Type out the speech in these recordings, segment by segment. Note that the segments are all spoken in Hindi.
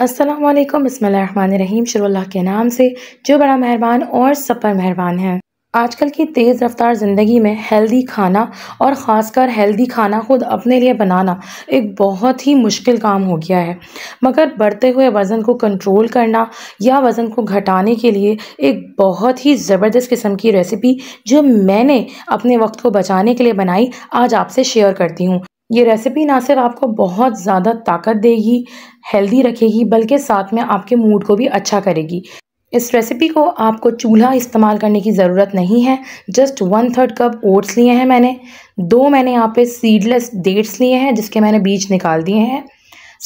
अस्सलामुअलैकुम, बिस्मिल्लाहिर्रहमानिर्रहीम। शुरुआल्लाह के नाम से जो बड़ा मेहरबान और सब पर मेहरबान है। आजकल की तेज़ रफ्तार ज़िंदगी में हेल्दी खाना और ख़ासकर हेल्दी खाना खुद अपने लिए बनाना एक बहुत ही मुश्किल काम हो गया है, मगर बढ़ते हुए वज़न को कंट्रोल करना या वज़न को घटाने के लिए एक बहुत ही ज़बरदस्त किस्म की रेसिपी जो मैंने अपने वक्त को बचाने के लिए बनाई आज आपसे शेयर करती हूँ। ये रेसिपी ना सिर्फ आपको बहुत ज़्यादा ताकत देगी, हेल्दी रखेगी, बल्कि साथ में आपके मूड को भी अच्छा करेगी। इस रेसिपी को आपको चूल्हा इस्तेमाल करने की ज़रूरत नहीं है। जस्ट 1/3 कप ओट्स लिए हैं मैंने, 2 मैंने यहाँ पे सीडलेस डेट्स लिए हैं जिसके मैंने बीज निकाल दिए हैं।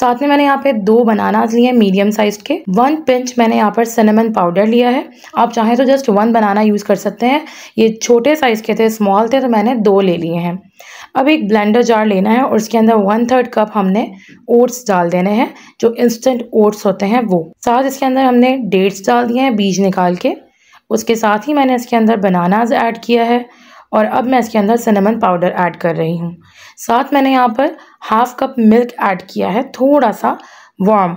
साथ में मैंने यहाँ पे 2 बनानास लिए हैं मीडियम साइज़ के। 1 पिंच मैंने यहाँ पर सिनेमन पाउडर लिया है। आप चाहें तो जस्ट 1 बनाना यूज़ कर सकते हैं। ये छोटे साइज़ के थे, स्मॉल थे, तो मैंने 2 ले लिए हैं। अब एक ब्लेंडर जार लेना है और उसके अंदर 1/3 कप हमने ओट्स डाल देने हैं, जो इंस्टेंट ओट्स होते हैं वो। साथ इसके अंदर हमने डेट्स डाल दिए हैं बीज निकाल के। उसके साथ ही मैंने इसके अंदर बनानास ऐड किया है और अब मैं इसके अंदर सिनेमन पाउडर ऐड कर रही हूँ। साथ मैंने यहाँ पर 1/2 कप मिल्क ऐड किया है, थोड़ा सा वार्म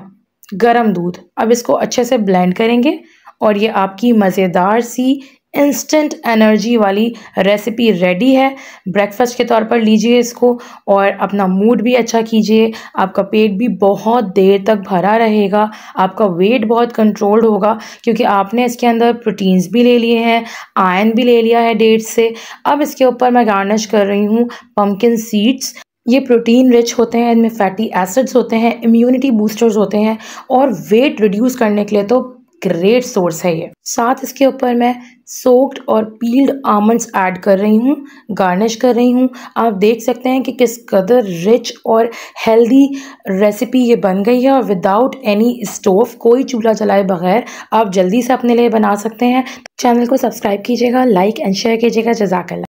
गरम दूध। अब इसको अच्छे से ब्लेंड करेंगे और ये आपकी मज़ेदार सी इंस्टेंट एनर्जी वाली रेसिपी रेडी है। ब्रेकफास्ट के तौर पर लीजिए इसको और अपना मूड भी अच्छा कीजिए। आपका पेट भी बहुत देर तक भरा रहेगा, आपका वेट बहुत कंट्रोल्ड होगा क्योंकि आपने इसके अंदर प्रोटीन्स भी ले लिए हैं, आयरन भी ले लिया है डेट्स से। अब इसके ऊपर मैं गार्निश कर रही हूँ पम्पकिन सीड्स। ये प्रोटीन रिच होते हैं, इनमें फैटी एसिड्स होते हैं, इम्यूनिटी बूस्टर्स होते हैं और वेट रिड्यूस करने के लिए तो ग्रेट सोर्स है ये। साथ इसके ऊपर मैं सोक्ड और पील्ड आमंड्स ऐड कर रही हूँ, गार्निश कर रही हूँ। आप देख सकते हैं कि किस कदर रिच और हेल्दी रेसिपी ये बन गई है और विदाउट एनी स्टोव, कोई चूल्हा जलाए बगैर आप जल्दी से अपने लिए बना सकते हैं। चैनल को सब्सक्राइब कीजिएगा, लाइक एंड शेयर कीजिएगा। जज़ाकल्लाह।